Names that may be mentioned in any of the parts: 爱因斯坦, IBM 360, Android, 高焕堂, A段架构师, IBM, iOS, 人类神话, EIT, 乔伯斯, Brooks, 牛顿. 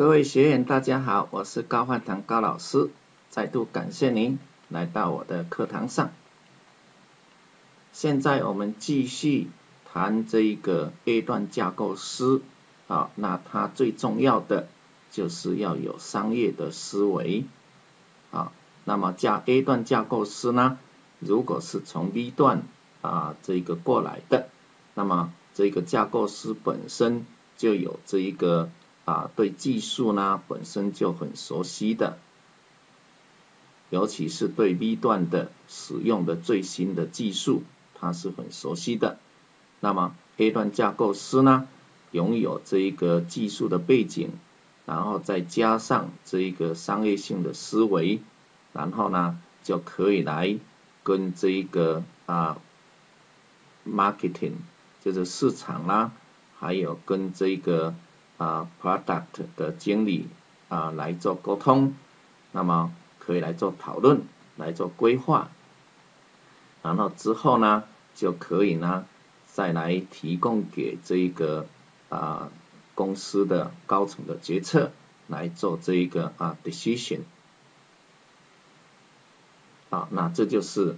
各位学员，大家好，我是高焕堂高老师，再度感谢您来到我的课堂上。现在我们继续谈这个 A 段架构师，好，那它最重要的就是要有商业的思维，好，那么加 A 段架构师呢，如果是从 B 段过来的，那么这个架构师本身就有这一个。对技术呢本身就很熟悉的，尤其是对 B 段的使用的最新的技术，它是很熟悉的。那么 A 段架构师呢，拥有这一个技术的背景，然后再加上这一个商业性的思维，然后呢就可以来跟这一个marketing 就是市场啦，还有跟这个product 的经理来做沟通，那么可以来做讨论，来做规划，然后之后呢就可以呢再来提供给这一个公司的高层的决策来做这一个decision。好，那这就是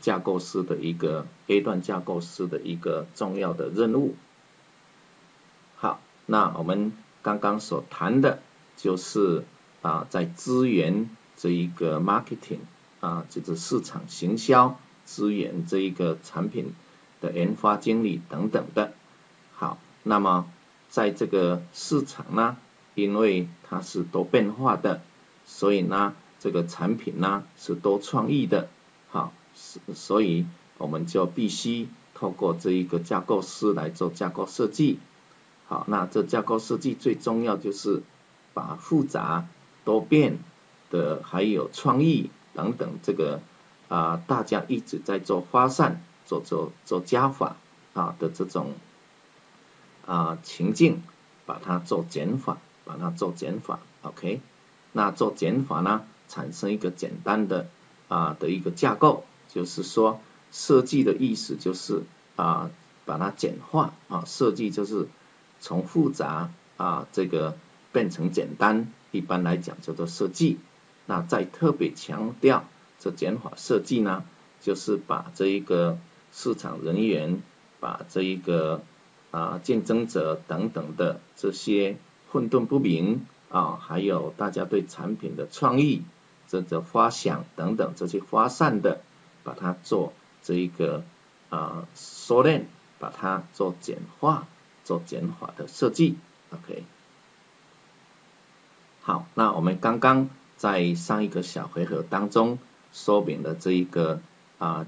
架构师的一个 A 段架构师的一个重要的任务。好。那我们刚刚所谈的就是在支援这一个 marketing 就是市场行销，支援这一个产品的研发经理等等的。好，那么在这个市场呢，因为它是多变化的，所以呢这个产品呢是多创意的。好，所以我们就必须透过这一个架构师来做架构设计。好，那这架构设计最重要就是把复杂、多变的还有创意等等这个大家一直在做发散、做加法的这种情境，把它做减法，OK？ 那做减法呢，产生一个简单的一个架构，就是说设计的意思就是把它简化设计就是。从复杂这个变成简单，一般来讲叫做设计。那再特别强调这减法设计呢，就是把这一个市场人员，把这一个竞争者等等的这些混沌不明还有大家对产品的创意、这个发想等等这些发散的，把它做这一个缩量，把它做简化。做减法的设计 ，OK。好，那我们刚刚在上一个小回合当中说明了这一个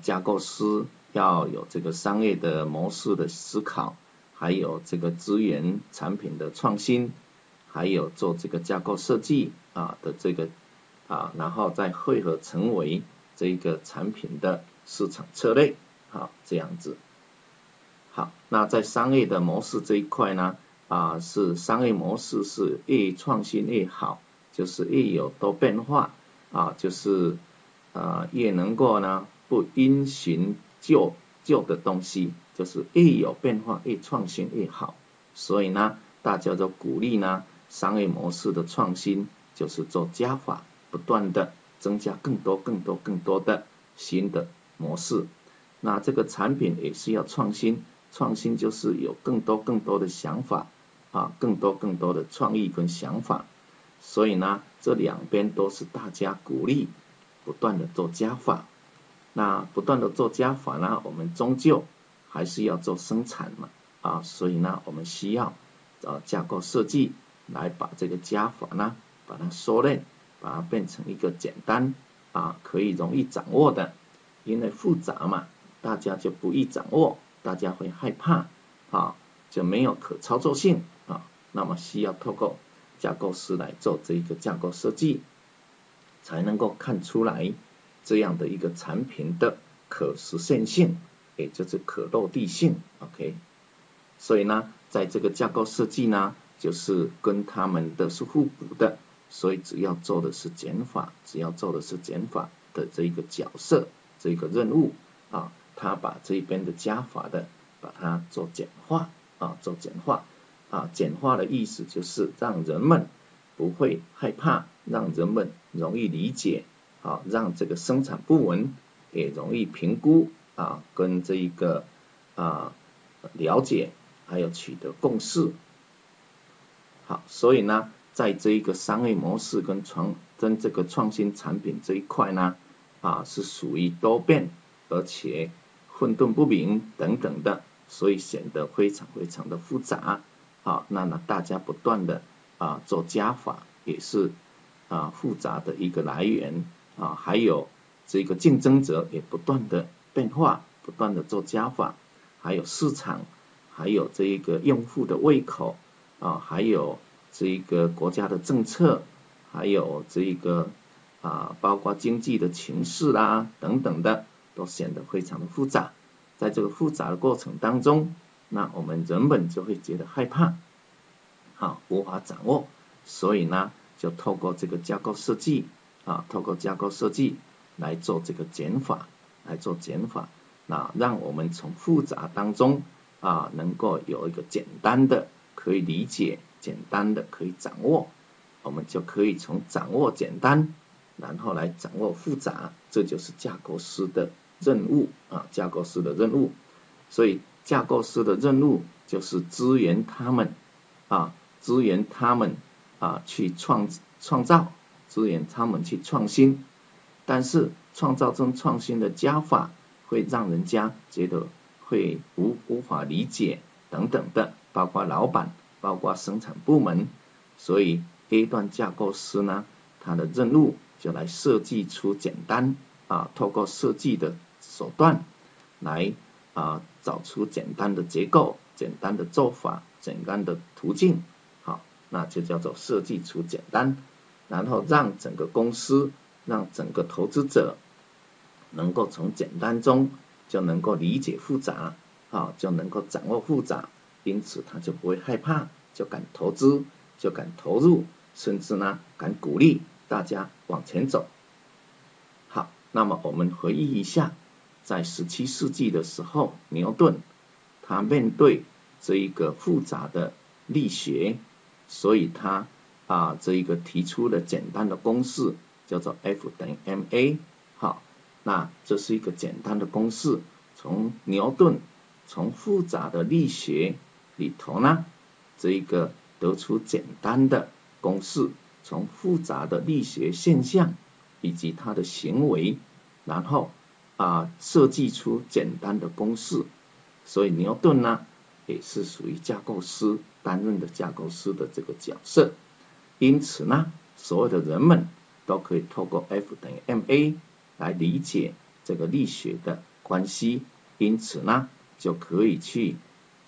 架构师要有这个商业的模式的思考，还有这个资源产品的创新，还有做这个架构设计的这个然后再汇合成为这个产品的市场策略，好，这样子。好，那在商业的模式这一块呢，是商业模式是越创新越好，就是越有多变化，就是越能够呢不因循旧的东西，就是越有变化越创新越好。所以呢，大家都鼓励呢商业模式的创新，就是做加法，不断的增加更多的新的模式。那这个产品也需要创新。创新就是有更多的想法更多的创意跟想法，所以呢这两边都是大家鼓励不断的做加法。那不断的做加法呢，我们终究还是要做生产嘛所以呢我们需要架构设计来把这个加法呢把它缩略，把它变成一个简单可以容易掌握的，因为复杂嘛大家就不易掌握，大家会害怕就没有可操作性那么需要透过架构师来做这一个架构设计，才能够看出来这样的一个产品的可实现性，也就是可落地性 ，OK。所以呢，在这个架构设计呢，就是跟他们的是互补的，所以只要做的是减法，的这一个角色，这一个任务他把这边的加法的把它做简化，做简化的意思就是让人们不会害怕，让人们容易理解，啊，让这个生产部门也容易评估啊，跟这一个啊了解，还有取得共识。好，所以呢，在这一个商业模式跟这个创新产品这一块呢，啊，是属于多变，而且混沌不明等等的，所以显得非常的复杂。好，那呢，大家不断的啊做加法，也是啊复杂的一个来源啊，还有这个竞争者也不断的变化，不断的做加法，还有市场，还有这一个用户的胃口啊，还有这一个国家的政策，还有这一个啊包括经济的情势啦等等的，都显得非常的复杂。在这个复杂的过程当中，那我们人们就会觉得害怕，啊，无法掌握，所以呢，就透过这个架构设计，啊，透过架构设计来做这个减法，那让我们从复杂当中啊，能够有一个简单的可以理解，简单的可以掌握，我们就可以从掌握简单，然后来掌握复杂，这就是架构师的任务啊，架构师的任务，所以架构师的任务就是支援他们啊，去创造，支援他们去创新。但是创造跟创新的加法会让人家觉得会无法理解等等的，包括老板，包括生产部门。所以 A 段架构师呢，他的任务就来设计出简单啊，透过设计的手段来啊找出简单的结构、简单的做法、简单的途径，好，那就叫做设计出简单，然后让整个公司、让整个投资者能够从简单中就能够理解复杂，啊，就能够掌握复杂，因此他就不会害怕，就敢投资，就敢投入，甚至呢敢鼓励大家往前走。好，那么我们回忆一下，在17世纪的时候，牛顿他面对这一个复杂的力学，所以他啊这一个提出了简单的公式，叫做 F 等于 ma。好，那这是一个简单的公式，从牛顿从复杂的力学里头呢，这一个得出简单的公式，从复杂的力学现象以及它的行为，然后啊，设计出简单的公式。所以牛顿呢，也是属于架构师，担任的架构师的这个角色。因此呢，所有的人们都可以透过 F 等于 ma 来理解这个力学的关系，因此呢，就可以去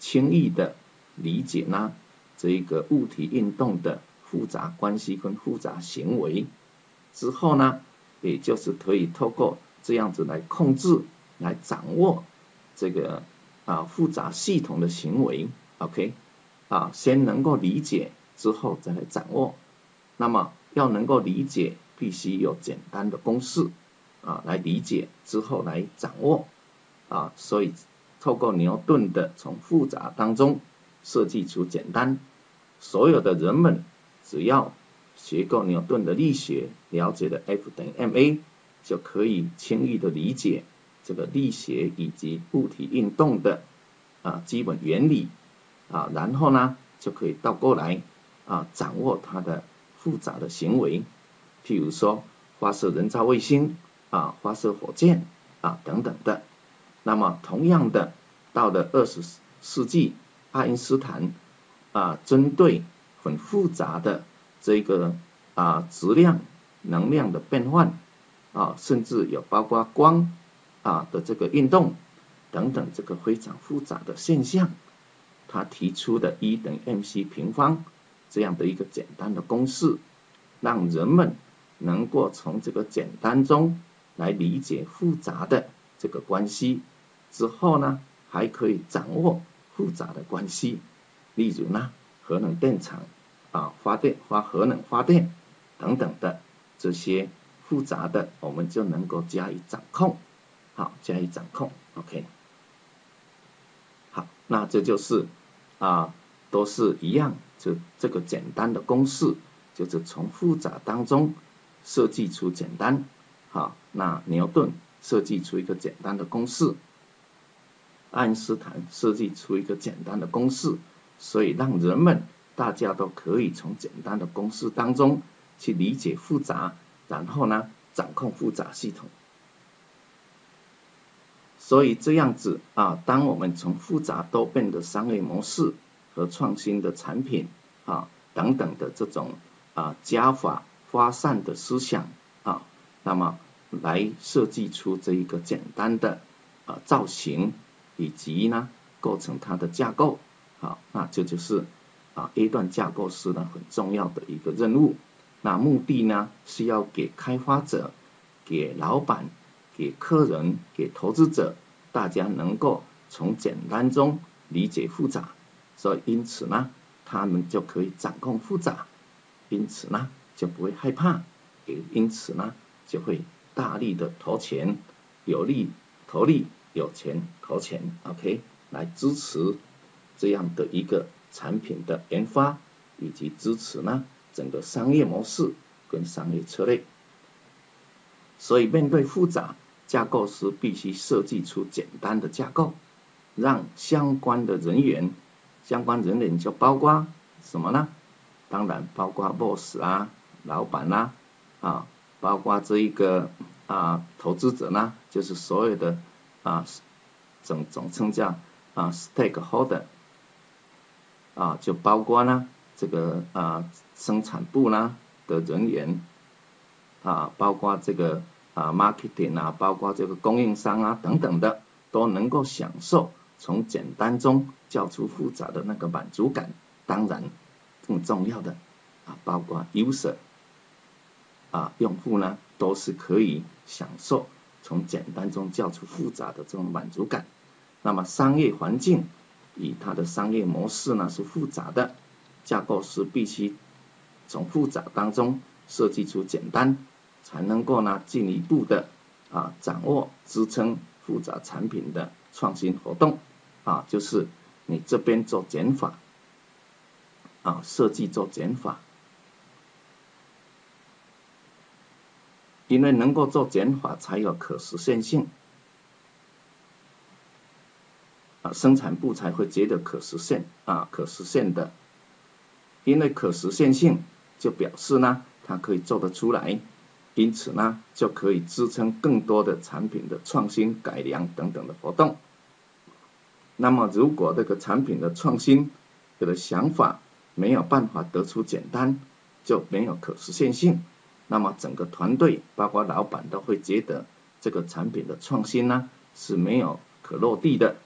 轻易的理解呢这一个物体运动的复杂关系跟复杂行为。之后呢，也就是可以透过这样子来控制、来掌握这个啊复杂系统的行为 ，OK， 啊，先能够理解，之后再来掌握。那么要能够理解，必须有简单的公式啊来理解，之后来掌握啊。所以透过牛顿的从复杂当中设计出简单，所有的人们只要学够牛顿的力学，了解了 F 等于 ma。就可以轻易的理解这个力学以及物体运动的啊基本原理啊，然后呢就可以倒过来啊掌握它的复杂的行为，譬如说发射人造卫星啊、发射火箭啊等等的。那么同样的，到了20世纪，爱因斯坦啊针对很复杂的这个啊质量、能量的变换。啊，甚至有包括光啊的这个运动等等这个非常复杂的现象，他提出的 E 等于 mc 平方这样的一个简单的公式，让人们能够从这个简单中来理解复杂的这个关系，之后呢还可以掌握复杂的关系，例如呢核能电厂啊核能发电等等的这些。复杂的我们就能够加以掌控，好，加以掌控 ，OK。好，那这就是啊，都是一样，这个简单的公式就是从复杂当中设计出简单。好，那牛顿设计出一个简单的公式，爱因斯坦设计出一个简单的公式，所以让人们大家都可以从简单的公式当中去理解复杂，然后呢掌控复杂系统。所以这样子啊，当我们从复杂多变的商业模式和创新的产品啊等等的这种啊加法发散的思想啊，那么来设计出这一个简单的啊造型，以及呢构成它的架构啊，那这就是啊 A 段架构师呢很重要的一个任务。那目的呢是要给开发者、给老板、给客人、给投资者，大家能够从简单中理解复杂，所以因此呢，他们就可以掌控复杂，因此呢就不会害怕，也因此呢就会大力的投钱，有力投力，有钱投钱 ，OK， 来支持这样的一个产品的研发，以及支持呢整个商业模式跟商业策略。所以面对复杂，架构师必须设计出简单的架构，让相关人员就包括什么呢？当然包括 boss 啊、老板啦、啊，包括这一个啊投资者呢，就是所有的啊总称叫啊 stakeholder 啊，就包括呢这个啊生产部呢的人员。啊，包括这个啊 marketing 啊，包括这个供应商啊等等的，都能够享受从简单中叫出复杂的那个满足感。当然，更重要的啊，包括 user 啊用户呢，都是可以享受从简单中叫出复杂的这种满足感。那么商业环境以它的商业模式呢是复杂的，架构师必须从复杂当中设计出简单。才能够呢进一步的啊掌握支撑复杂产品的创新活动啊，就是你这边做减法啊，设计做减法，因为能够做减法才有可实现性啊，生产部才会觉得可实现啊，可实现的，因为可实现性就表示呢它可以做得出来。因此呢，就可以支撑更多的产品的创新、改良等等的活动。那么，如果这个产品的创新的想法没有办法得出简单，就没有可实现性。那么，整个团队包括老板都会觉得这个产品的创新呢是没有可落地的，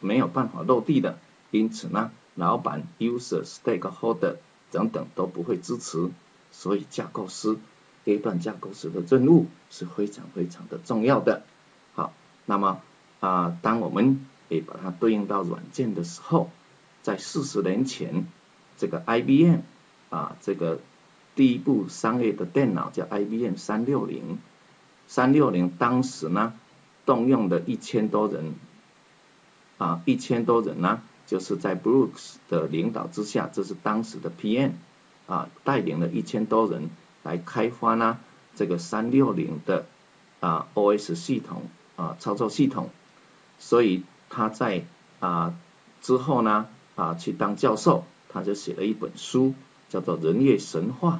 没有办法落地的。因此呢，老板、user、stakeholder 等等都不会支持。所以，架构师。A 段架构师的任务是非常非常的重要的。好，那么啊，当我们也把它对应到软件的时候，在40年前，这个 IBM 啊，这个第一部商业的电脑叫 IBM 360， 360当时呢，动用了1000多人，啊，1000多人呢，就是在 Brooks 的领导之下，这是当时的 PM 啊，带领了1000多人。来开发呢这个360的啊 OS 系统啊操作系统，所以他在啊之后呢啊去当教授，他就写了一本书叫做《人类神话》，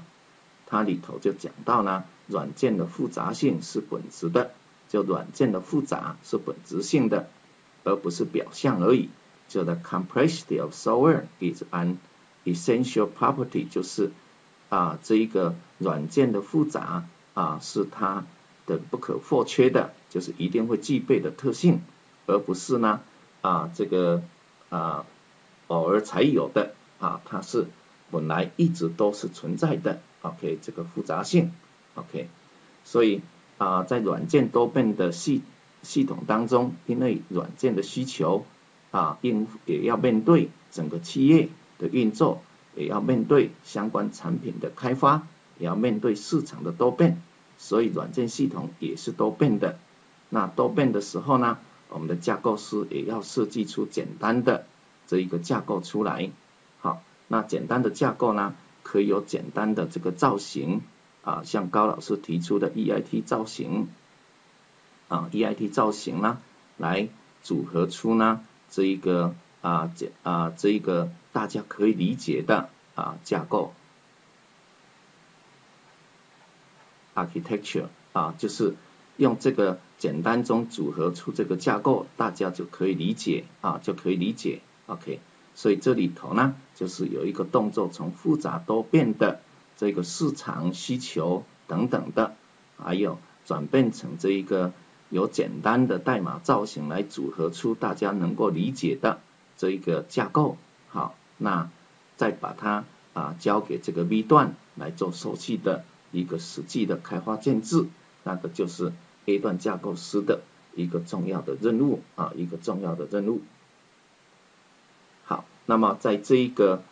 它里头就讲到呢软件的复杂性是本质的，就软件的复杂是本质性的，而不是表象而已。就 The complexity of software is an essential property， 就是啊，这一个软件的复杂啊，是它的不可或缺的，就是一定会具备的特性，而不是呢啊这个啊偶尔才有的啊，它是本来一直都是存在的。OK， 这个复杂性 OK， 所以啊在软件多变的系统当中，因为软件的需求啊，也要面对整个企业的运作。也要面对相关产品的开发，也要面对市场的多变，所以软件系统也是多变的。那多变的时候呢，我们的架构师也要设计出简单的这一个架构出来。好，那简单的架构呢，可以有简单的这个造型啊，像高老师提出的 EIT 造型啊 ，EIT 造型啦，来组合出呢这一个这一个大家可以理解的架构 architecture 就是用这个简单中组合出这个架构，大家就可以理解OK。所以这里头呢，就是有一个动作，从复杂多变的这个市场需求等等的，还有转变成这一个由简单的代码造型来组合出大家能够理解的这一个架构。好，那再把它交给这个 V 段来做后续的一个实际的开发建制，那个就是 A 段架构师的一个重要的任务好，那么在这一个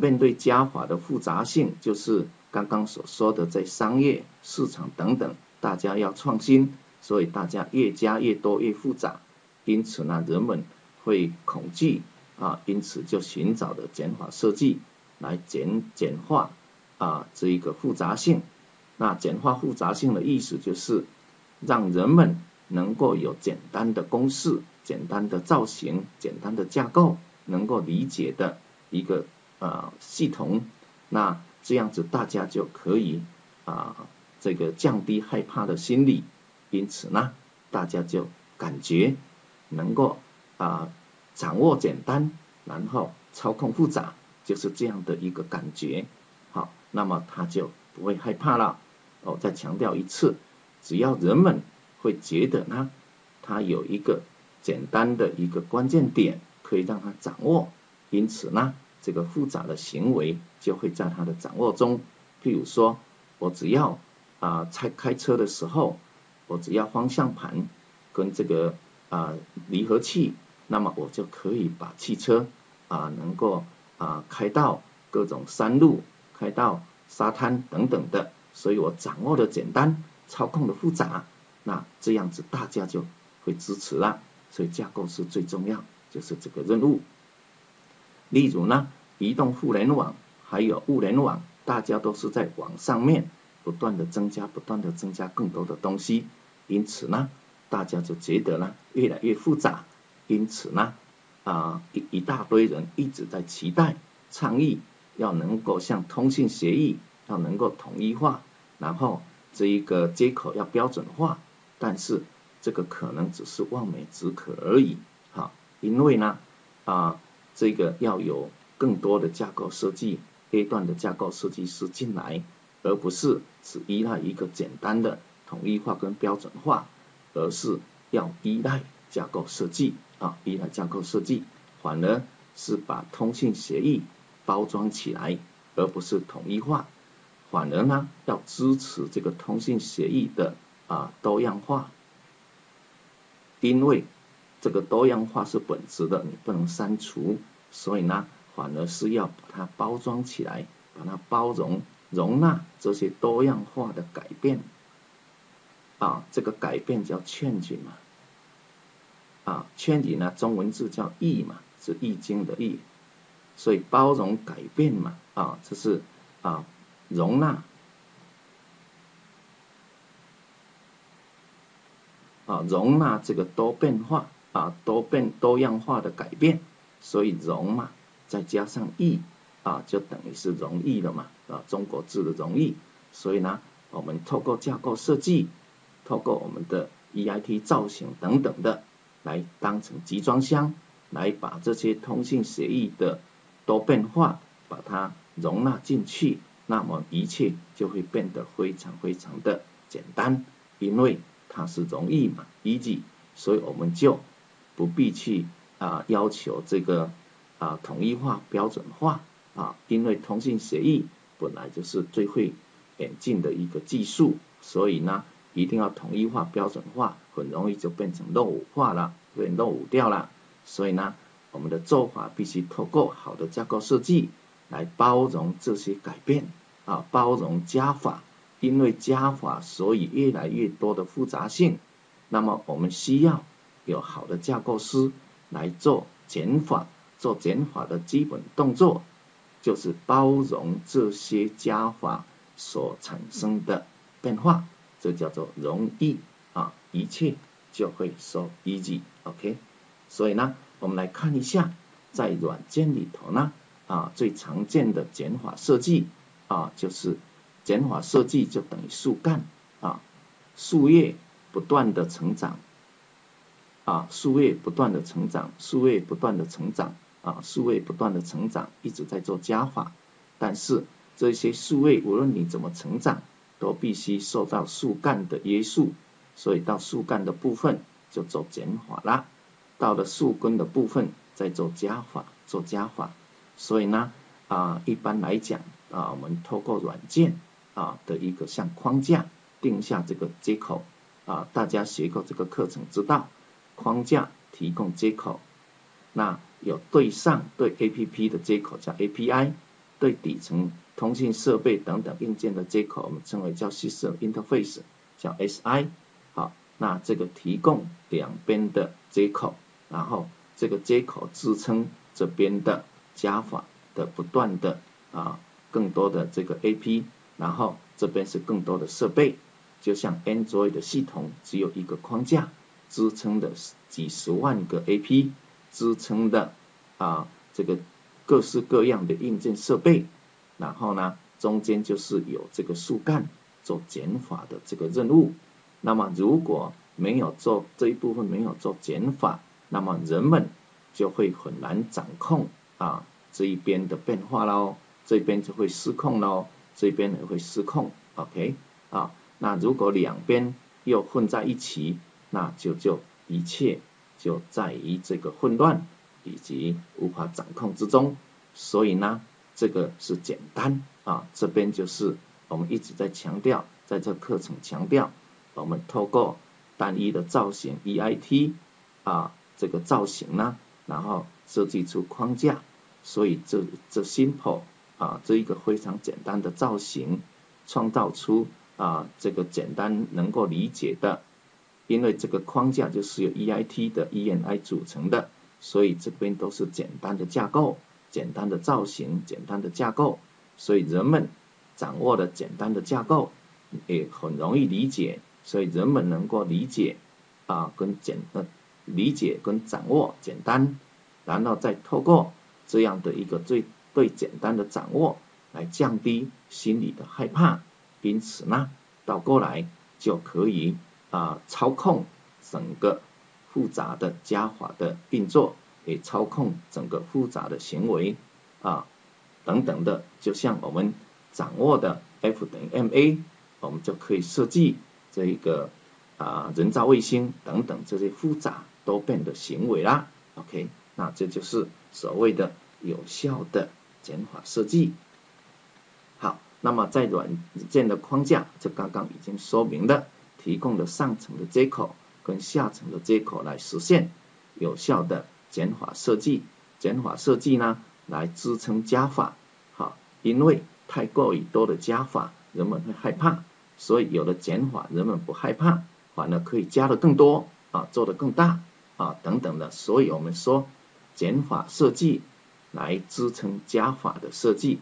面对加法的复杂性，就是刚刚所说的，在商业市场等等，大家要创新，所以大家越加越多越复杂，因此呢，人们会恐惧因此就寻找的减法设计来简化这一个复杂性。那简化复杂性的意思就是让人们能够有简单的公式、简单的造型、简单的架构，能够理解的一个系统。那这样子大家就可以这个降低害怕的心理，因此呢，大家就感觉能够掌握简单，然后操控复杂，就是这样的一个感觉。好，那么他就不会害怕了。我再强调一次，只要人们会觉得呢，他有一个简单的一个关键点可以让他掌握，因此呢，这个复杂的行为就会在他的掌握中。譬如说，我只要在开车的时候，我只要方向盘跟这个离合器，那么我就可以把汽车能够开到各种山路、开到沙滩等等的，所以我掌握的简单，操控的复杂，那这样子大家就会支持了。所以架构是最重要，就是这个任务。例如呢，移动互联网还有物联网，大家都是在网上面不断的增加，不断的增加更多的东西，因此呢，大家就觉得呢越来越复杂，因此呢，一大堆人一直在期待倡议要能够像通信协议要能够统一化，然后这一个接口要标准化，但是这个可能只是望梅止渴而已。好，因为呢这个要有更多的架构设计 A 段的架构设计师进来，而不是只依赖一个简单的统一化跟标准化，而是要依赖架构设计依赖架构设计，反而是把通信协议包装起来，而不是统一化，反而呢要支持这个通信协议的多样化，因为这个多样化是本质的，你不能删除，所以呢反而是要把它包装起来，把它包容容纳这些多样化的改变这个改变叫change嘛change呢中文字叫易嘛，是易经的易，所以包容改变嘛这是容纳容纳这个多变化多样化的改变，所以容嘛再加上易就等于是容易了嘛中国字的容易，所以呢我们透过架构设计，透过我们的 EIT 造型等等的，来当成集装箱，来把这些通信协议的多变化把它容纳进去，那么一切就会变得非常非常的简单，因为它是容易嘛 easy， 所以我们就不必去要求这个统一化标准化因为通信协议本来就是最会演进的一个技术，所以呢一定要统一化标准化，很容易就变成落伍化了，被落伍掉了，所以呢我们的做法必须透过好的架构设计来包容这些改变包容加法，因为加法所以越来越多的复杂性，那么我们需要有好的架构师来做减法，做减法的基本动作，就是包容这些加法所产生的变化，这叫做容易啊，一切就会说 easy，OK。所以呢，我们来看一下，在软件里头呢，最常见的减法设计就是减法设计就等于树干树叶不断的成长树叶不断的成长，树叶不断的成长树叶不断的成长，一直在做加法，但是这些树叶无论你怎么成长，都必须受到树干的约束，所以到树干的部分就做减法啦，到了树根的部分再做加法，做加法。所以呢，一般来讲我们透过软件的一个像框架定下这个接口大家学过这个课程知道，框架提供接口，那有对上对 APP 的接口叫 API， 对底层通信设备等等硬件的接口我们称为叫 System Interface 叫 SI。 好，那这个提供两边的接口，然后这个接口支撑这边的加法的不断的更多的这个 AP， 然后这边是更多的设备，就像 Android 的系统只有一个框架支撑的几十万个 AP， 支撑的这个各式各样的硬件设备，然后呢中间就是有这个树干做减法的这个任务。那么如果没有做这一部分，没有做减法，那么人们就会很难掌控这一边的变化咯，这边就会失控咯，这边也会失控 OK 那如果两边又混在一起，那就一切就在于这个混乱以及无法掌控之中。所以呢，这个是简单这边就是我们一直在强调，在这课程强调我们透过单一的造型 EIT 这个造型呢，然后设计出框架。所以这 simple 这一个非常简单的造型，创造出这个简单能够理解的，因为这个框架就是由 EIT 的 ENI 组成的，所以这边都是简单的架构，简单的造型，简单的架构。所以人们掌握了简单的架构也很容易理解，所以人们能够理解理解跟掌握简单，然后再透过这样的一个对简单的掌握来降低心理的害怕，因此呢倒过来就可以操控整个复杂的加法的运作，也操控整个复杂的行为等等的。就像我们掌握的 F 等于 MA， 我们就可以设计这一个人造卫星等等这些复杂多变的行为啦 OK， 那这就是所谓的有效的减法设计。好，那么在软件的框架这刚刚已经说明了，提供了上层的接口跟下层的接口来实现有效的减法设计。减法设计呢来支撑加法，因为太过于多的加法人们会害怕，所以有了减法人们不害怕，反而可以加的更多做的更大等等的。所以我们说减法设计来支撑加法的设计，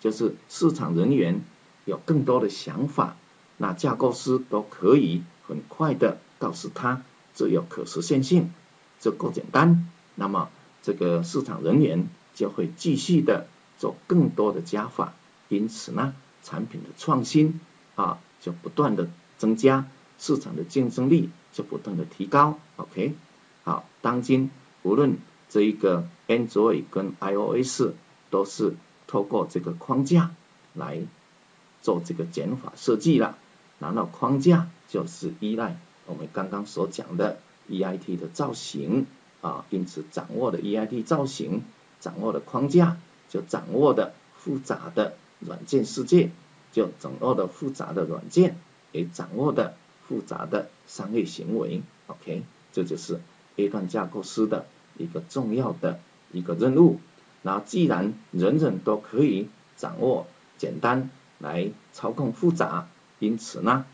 就是市场人员有更多的想法，那架构师都可以很快的告诉他这有可实现性，这够简单，那么这个市场人员就会继续的做更多的加法，因此呢产品的创新就不断的增加，市场的竞争力就不断的提高 OK。 好，当今无论这一个 Android 跟 iOS 都是透过这个框架来做这个减法设计了，然后框架就是依赖我们刚刚所讲的 EIT 的造型因此掌握的 EIT 造型，掌握的框架，就掌握的复杂的软件世界，就掌握的复杂的软件，也掌握的复杂的商业行为 OK。 这就是A 段架构师的一个重要的一个任务。然后既然人人都可以掌握简单来操控复杂，因此呢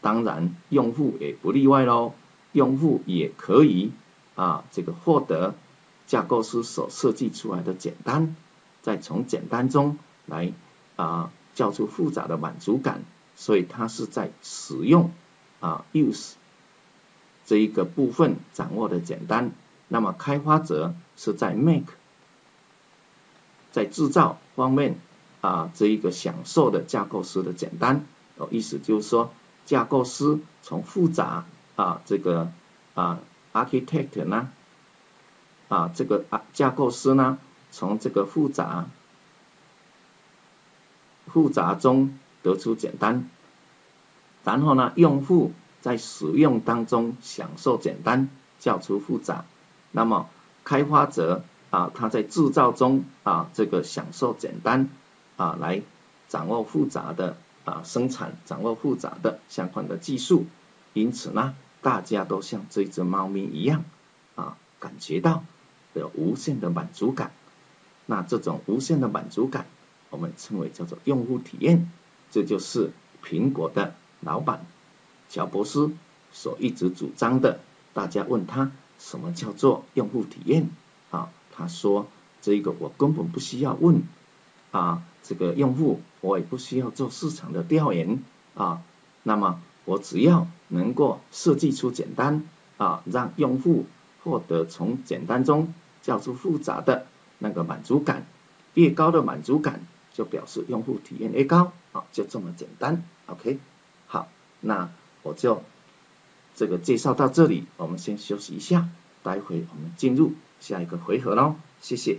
当然用户也不例外咯，用户也可以这个获得架构师所设计出来的简单，再从简单中来叫出复杂的满足感，所以它是在使用use 这一个部分掌握的简单。那么开发者是在 make 在制造方面这一个享受的架构师的简单。意思就是说，架构师从复杂architect 呢架构师呢从这个复杂中得出简单，然后呢用户在使用当中享受简单，叫出复杂。那么开发者他在制造中享受简单来掌握复杂的生产，掌握复杂的相关的技术。因此呢，大家都像这只猫咪一样感觉到有无限的满足感。那这种无限的满足感我们称为叫做用户体验。这就是苹果的老板乔伯斯所一直主张的。大家问他什么叫做用户体验他说这个我根本不需要问这个用户，我也不需要做市场的调研那么我只要能够设计出简单让用户获得从简单中叫出复杂的那个满足感，越高的满足感就表示用户体验越高就这么简单。 OK， 好，那我就这个介绍到这里，我们先休息一下，待会我们进入下一个回合咯。谢谢。